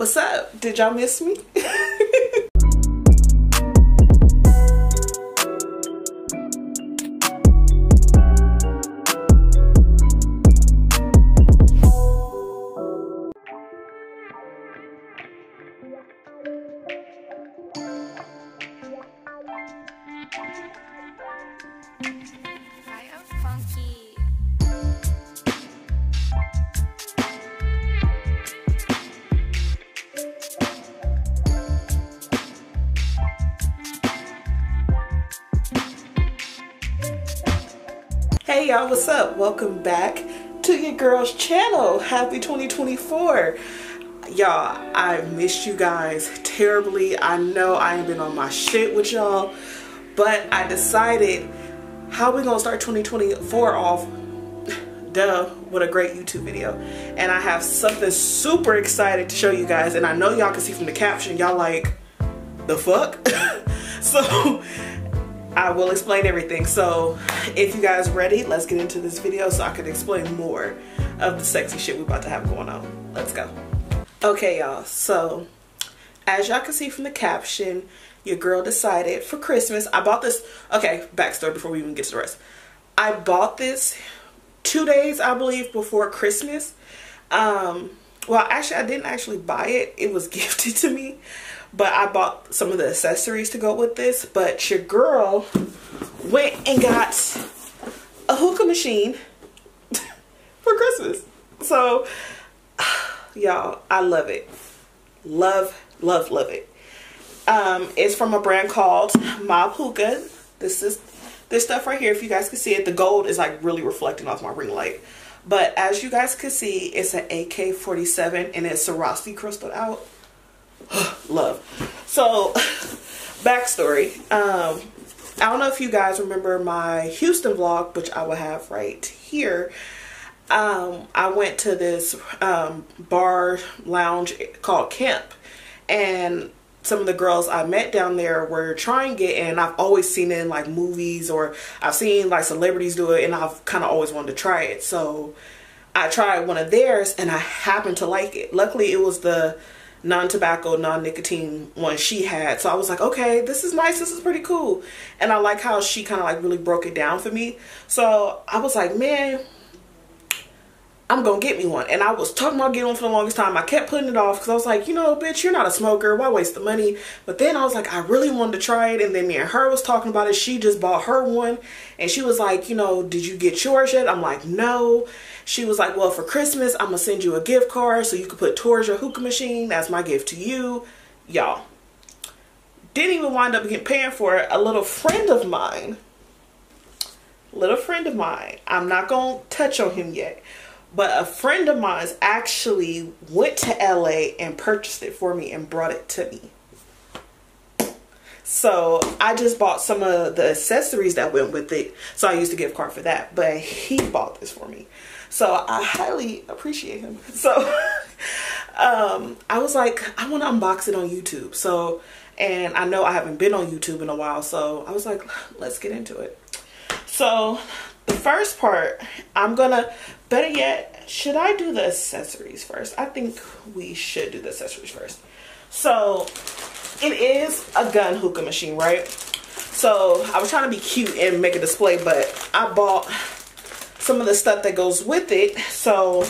What's up? Did y'all miss me? Hey y'all, what's up? Welcome back to your girl's channel. Happy 2024. Y'all, I missed you guys terribly. I know I ain't been on my shit with y'all, but I decided how we gonna start 2024 off, duh, with a great YouTube video. And I have something super excited to show you guys, and I know y'all can see from the caption, y'all like, the fuck? So, I will explain everything. So if you guys ready, let's get into this video so I can explain more of the sexy shit we're about to have going on. Let's go. Okay y'all, so as y'all can see from the caption, your girl decided for Christmas, I bought this, okay, backstory before we even get to the rest. I bought this 2 days, I believe, before Christmas. Well, actually, I didn't actually buy it. It was gifted to me. But I bought some of the accessories to go with this. But your girl went and got a hookah machine for Christmas. So, y'all, I love it. Love, love, love it. It's from a brand called Mob Hookah. This stuff right here, if you guys can see it, the gold is like really reflecting off my ring light. But as you guys can see, it's an AK-47 and it's Swarovski crystalled out. Love. So, backstory. I don't know if you guys remember my Houston vlog, which I will have right here. I went to this bar lounge called Camp, and some of the girls I met down there were trying it, and I've always seen it in like movies, or I've seen like celebrities do it, and I've kind of always wanted to try it. So I tried one of theirs and I happened to like it. Luckily, it was the non-tobacco, non-nicotine one she had. So I was like, okay, this is nice. This is pretty cool. And I like how she kind of like really broke it down for me. So I was like, man, I'm going to get me one. And I was talking about getting one for the longest time. I kept putting it off because I was like, you know, bitch, you're not a smoker. Why waste the money? But then I was like, I really wanted to try it. And then me and her was talking about it. She just bought her one. And she was like, you know, did you get yours yet? I'm like, no. She was like, well, for Christmas, I'm going to send you a gift card so you can put towards your hookah machine. That's my gift to you. Y'all, didn't even wind up paying for it. A little friend of mine, I'm not going to touch on him yet, but a friend of mine's actually went to LA and purchased it for me and brought it to me. So I just bought some of the accessories that went with it. So I used a gift card for that, but he bought this for me. So I highly appreciate him. So I was like, I want to unbox it on YouTube. So, and I know I haven't been on YouTube in a while. So I was like, let's get into it. So the first part, I'm going to, better yet, should I do the accessories first? I think we should do the accessories first. So it is a gun hookah machine, right? So I was trying to be cute and make a display, but I bought some of the stuff that goes with it. So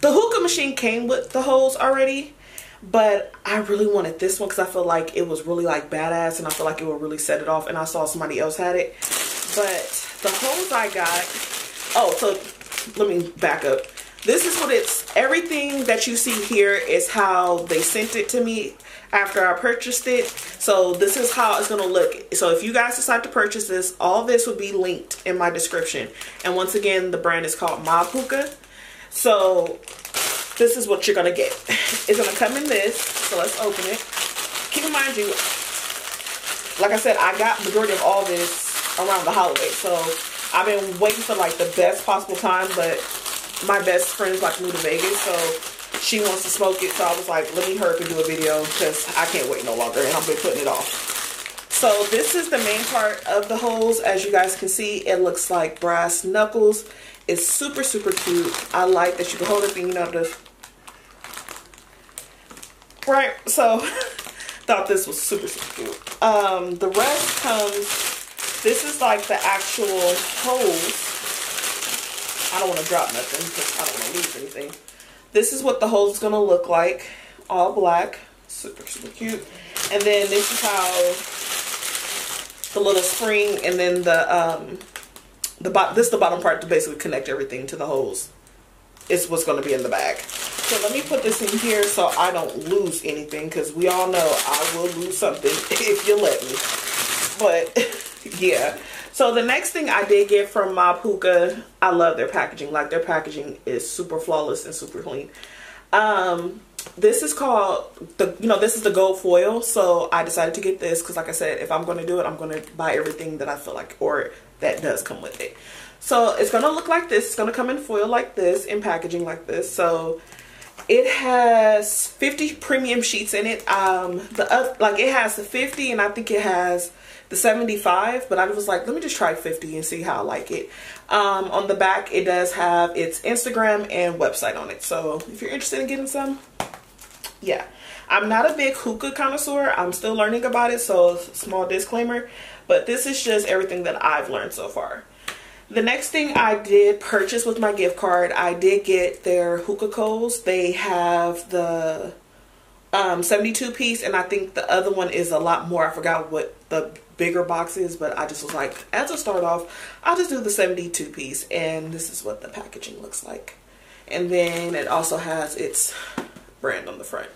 the hookah machine came with the holes already, but I really wanted this one because I feel like it was really like badass, and I feel like it would really set it off, and I saw somebody else had it. But the holes I got, oh, so let me back up. This is what it's, everything that you see here is how they sent it to me after I purchased it. So this is how it's gonna look. So if you guys decide to purchase this, all this will be linked in my description. And once again, the brand is called Mob Hookah. So this is what you're gonna get. It's gonna come in this, so let's open it. Keep in mind, you, like I said, I got majority of all this around the holiday. So I've been waiting for like the best possible time, but my best friend's like moved to Vegas, so she wants to smoke it. So I was like, let me hurry up and do a video because I can't wait no longer, and I've been putting it off. So this is the main part of the holes. As you guys can see, it looks like brass knuckles. It's super, super cute. I like that you can hold it and, you know, the right? So thought this was super, super cute. The rest comes, this is like the actual hose. I don't want to drop nothing because I don't want to lose anything. This is what the hose is going to look like, all black, super, super cute. And then this is how the little spring, and then this is the bottom part to basically connect everything to the hose. It's what's going to be in the bag. So let me put this in here so I don't lose anything, because we all know I will lose something if you let me. But yeah. So the next thing I did get from Mob Hookah, I love their packaging. Like, their packaging is super flawless and super clean. This is called, this is the gold foil. So I decided to get this because, like I said, if I'm going to do it, I'm going to buy everything that I feel like or that does come with it. So it's going to look like this. It's going to come in foil like this, in packaging like this. So it has 50 premium sheets in it. It has the 50, and I think it has the 75, but I was like, let me just try 50 and see how I like it. On the back, it does have its Instagram and website on it. So if you're interested in getting some, yeah. I'm not a big hookah connoisseur. I'm still learning about it, so small disclaimer. But this is just everything that I've learned so far. The next thing I did purchase with my gift card, I did get their hookah coals. They have the 72 piece, and I think the other one is a lot more. I forgot what the bigger box is, but I just was like, as a start off, I'll just do the 72 piece. And this is what the packaging looks like. And then it also has its brand on the front.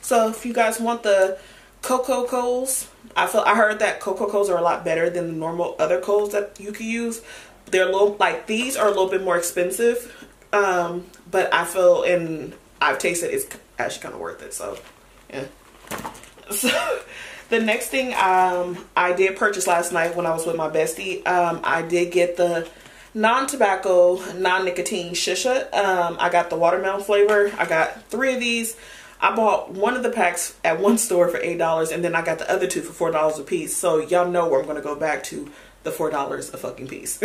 So if you guys want the cocoa coals, I heard that cocoa coals are a lot better than the normal other coals that you can use. They're a little, like, these are a little bit more expensive, but I feel, and I've tasted, it's actually kind of worth it. So yeah. So the next thing I did purchase last night when I was with my bestie, I did get the non-tobacco, non-nicotine shisha. I got the watermelon flavor. I got 3 of these. I bought one of the packs at one store for $8, and then I got the other 2 for $4 a piece. So y'all know where I'm going to go back to. The $4 a fucking piece.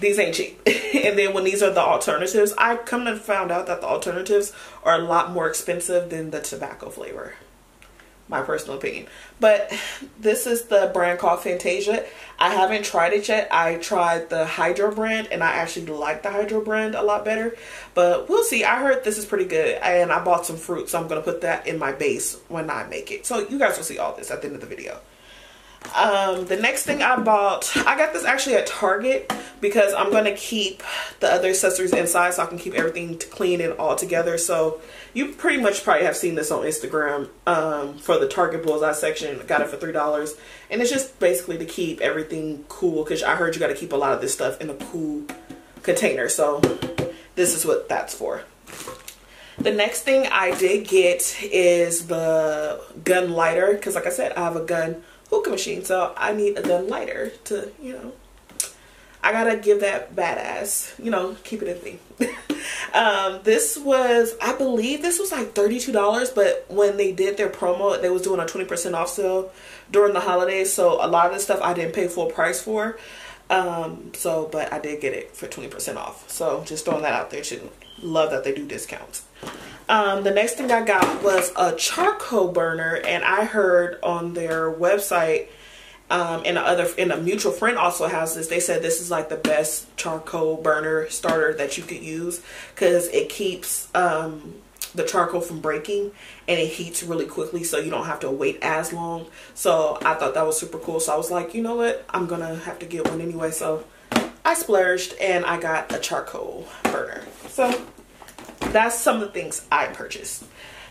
These ain't cheap. And then when these are the alternatives, I come to find out that the alternatives are a lot more expensive than the tobacco flavor. My personal opinion. But this is the brand called Fantasia. I haven't tried it yet. I tried the Hydro brand, and I actually like the Hydro brand a lot better. But we'll see. I heard this is pretty good, and I bought some fruit, so I'm going to put that in my base when I make it. So you guys will see all this at the end of the video. The next thing I bought, I got this actually at Target because I'm going to keep the other accessories inside so I can keep everything clean and all together. So you pretty much probably have seen this on Instagram, for the Target Bullseye section. I got it for $3, and it's just basically to keep everything cool, because I heard you got to keep a lot of this stuff in a cool container. So this is what that's for. The next thing I did get is the gun lighter, because like I said, I have a gun hookah machine, so I need a gun lighter to, I gotta give that badass, keep it in thing. I believe this was like $32, but when they did their promo, they was doing a 20% off sale during the holidays, so a lot of this stuff I didn't pay full price for, but I did get it for 20% off, so just throwing that out there too. Love that they do discounts. The next thing I got was a charcoal burner, and I heard on their website, and a mutual friend also has this. They said this is like the best charcoal burner starter that you could use, because it keeps the charcoal from breaking, and it heats really quickly, so you don't have to wait as long. So I thought that was super cool. So I was like, you know what? I'm gonna have to get one anyway. So I splurged and I got a charcoal burner. So that's some of the things I purchased.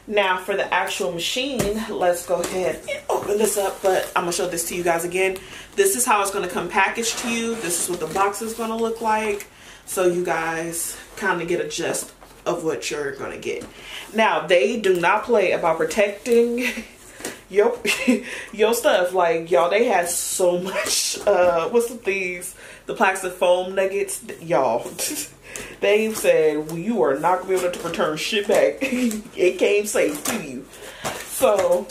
Now for the actual machine, let's go ahead and open this up, but I'm going to show this to you guys again. This is how it's going to come packaged to you. This is what the box is going to look like. So you guys kind of get a gist of what you're going to get. Now, they do not play about protecting your stuff. Like, y'all, they had so much, the plastic foam nuggets, y'all. They've said, well, you are not going to be able to return shit back. It came safe to you. So,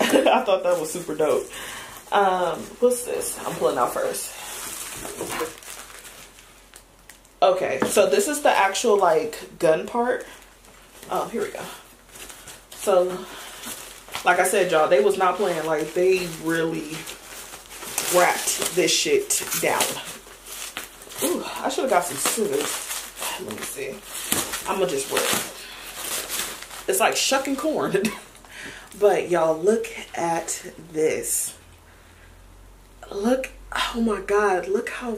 I thought that was super dope. What's this? I'm pulling out first. Okay, so this is the actual, gun part. Here we go. So, like I said, y'all, they was not playing. Like, they really wrapped this shit down. Ooh, I should have got some scissors. Let me see. I'm gonna just wear it. It's like shucking corn. But y'all, look at this. Look, oh my God, look how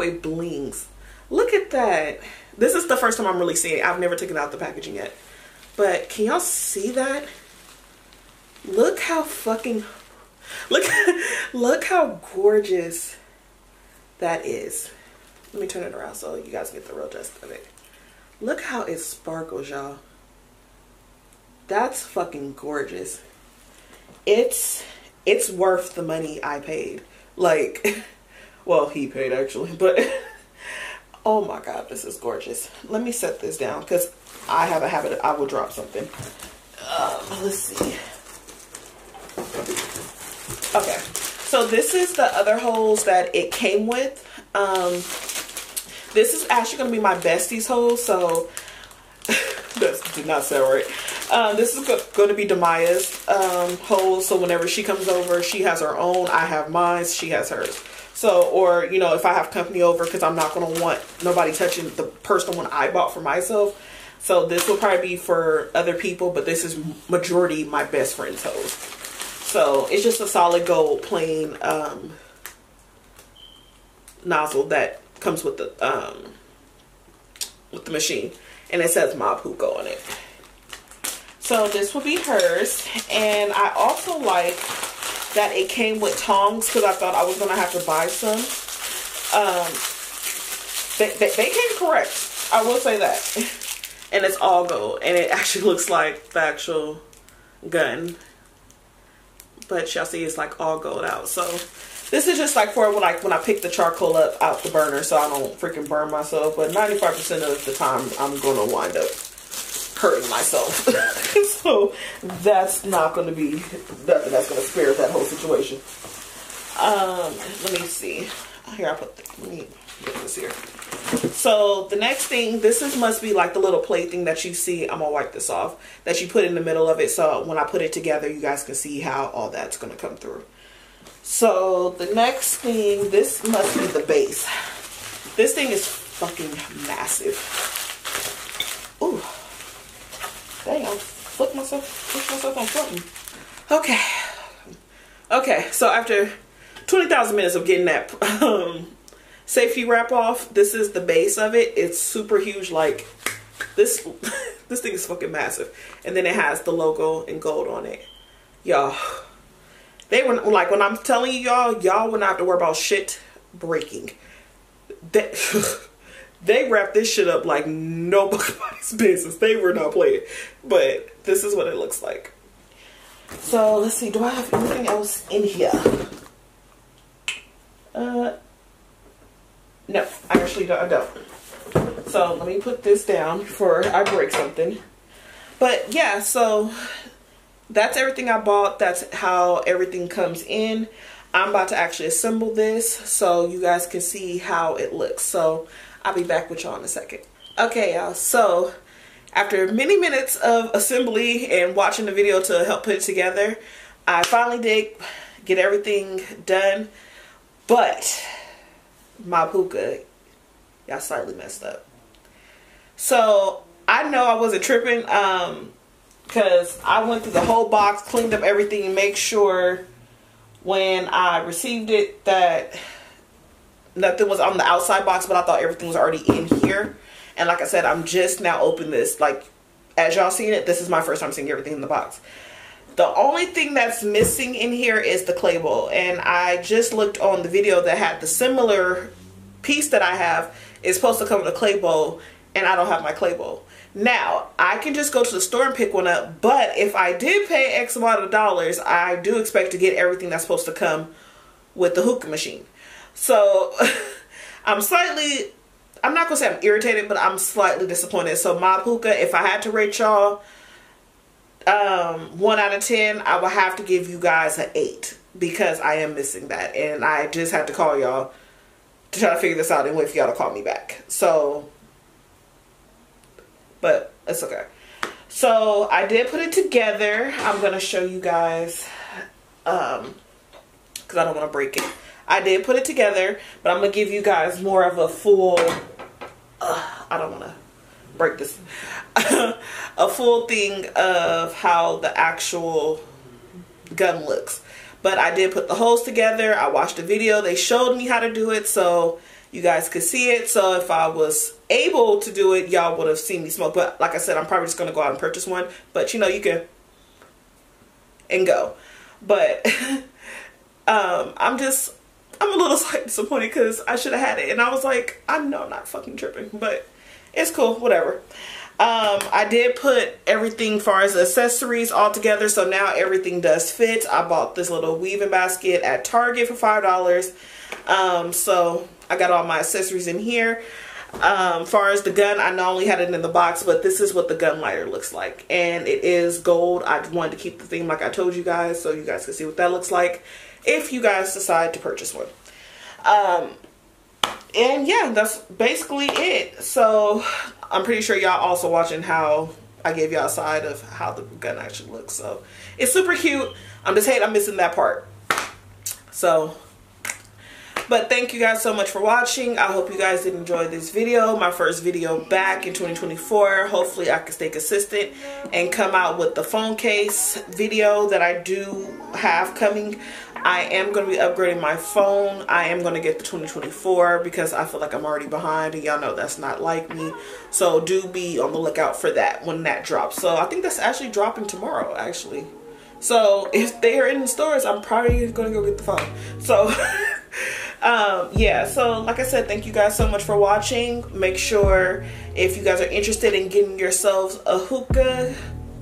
it blings. Look at that. This is the first time I'm really seeing it. I've never taken out the packaging yet. But can y'all see that? Look how fucking, look how gorgeous that is. Let me turn it around so you guys get the real gist of it. Look how it sparkles, y'all. That's fucking gorgeous. It's worth the money I paid. Like, well, he paid actually, but oh my God, this is gorgeous. Let me set this down because I have a habit of, I will drop something. Let's see. Okay, so this is the other holes that it came with. This is actually gonna be my besties hole, so that did not sound right. This is going to be Damaya's hole, so whenever she comes over, she has her own, I have mine, she has hers. So, or, you know, if I have company over, because I'm not going to want nobody touching the personal one I bought for myself. So this will probably be for other people, but this is majority my best friend's hole. So it's just a solid gold plain nozzle that comes with the machine, and it says Mob Hookah on it. So this will be hers, and I also like that it came with tongs because I thought I was gonna have to buy some. They came correct, I will say that. And it's all gold, and it actually looks like the actual gun. But y'all see, it's like all gold out. So this is just like for when I pick the charcoal up out the burner, so I don't freaking burn myself. But 95% of the time, I'm gonna wind up hurting myself. So that's not going to be nothing that's going to spare that whole situation. Let me see. Here, I put this here. So the next thing, this is must be like the little plate thing that you see. I'm gonna wipe this off, that you put in the middle of it, so when I put it together, you guys can see how all that's going to come through. So the next thing, this must be the base. This thing is fucking massive. Ooh. Dang, I flipped myself, pushed myself on something. Okay. Okay, so after 20,000 minutes of getting that safety wrap off, this is the base of it. It's super huge, like this, this thing is fucking massive. And then it has the logo in gold on it. Y'all, they were, like when I'm telling you y'all would not have to worry about shit breaking. They wrapped this shit up like nobody's business. They were not playing. But this is what it looks like. So let's see. Do I have anything else in here? No, I actually don't. I don't. So let me put this down before I break something. But yeah, so that's everything I bought. That's how everything comes in. I'm about to actually assemble this so you guys can see how it looks. So I'll be back with y'all in a second. Okay, y'all, so after many minutes of assembly and watching the video to help put it together, I finally did get everything done, but my hookah, y'all, slightly messed up. So I know I wasn't tripping because I went through the whole box, cleaned up everything, and make sure when I received it that nothing was on the outside box, but I thought everything was already in here. And like I said, I'm just now opening this. Like, as y'all seen it, this is my first time seeing everything in the box. The only thing that's missing in here is the clay bowl. And I just looked on the video that had the similar piece that I have. It's supposed to come with a clay bowl, and I don't have my clay bowl. Now, I can just go to the store and pick one up, but if I did pay X amount of dollars, I do expect to get everything that's supposed to come with the hookah machine. So I'm not gonna say I'm irritated, but I'm slightly disappointed. So Mob Hookah, if I had to rate y'all 1 out of 10, I would have to give you guys an 8 because I am missing that. And I just had to call y'all to try to figure this out and wait for y'all to call me back. So, but it's okay. So I did put it together. I'm going to show you guys because I don't want to break it. I did put it together, but I'm going to give you guys more of a full, I don't want to break this, a full thing of how the actual gun looks. But I did put the holes together. I watched the video. They showed me how to do it so you guys could see it. So if I was able to do it, y'all would have seen me smoke. But like I said, I'm probably just going to go out and purchase one. But, you know, you can and go. But I'm a little disappointed because I should have had it. And I was like, I know I'm not fucking tripping. But it's cool. Whatever. I did put everything as far as accessories all together. So now everything does fit. I bought this little weaving basket at Target for $5. So I got all my accessories in here. As far as the gun, I not only had it in the box, but this is what the gun lighter looks like. And it is gold. I wanted to keep the theme like I told you guys so you guys can see what that looks like if you guys decide to purchase one. And yeah, that's basically it. So I'm pretty sure y'all also watching how I gave y'all a side of how the gun actually looks. So it's super cute. I'm just hating I'm missing that part. So, but thank you guys so much for watching. I hope you guys did enjoy this video. My first video back in 2024. Hopefully I can stay consistent and come out with the phone case video that I do have coming. I am going to be upgrading my phone. I am going to get the 2024 because I feel like I'm already behind and y'all know that's not like me. So do be on the lookout for that when that drops. So I think that's actually dropping tomorrow actually. So if they are in the stores, I'm probably going to go get the phone. So yeah, so like I said, thank you guys so much for watching. Make sure if you guys are interested in getting yourselves a hookah,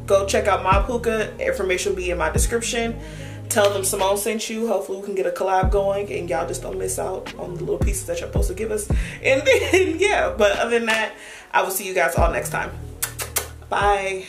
go check out Mob Hookah. Information will be in my description. Tell them Simone sent you. Hopefully we can get a collab going and y'all just don't miss out on the little pieces that you're supposed to give us. And then, yeah, but other than that, I will see you guys all next time. Bye.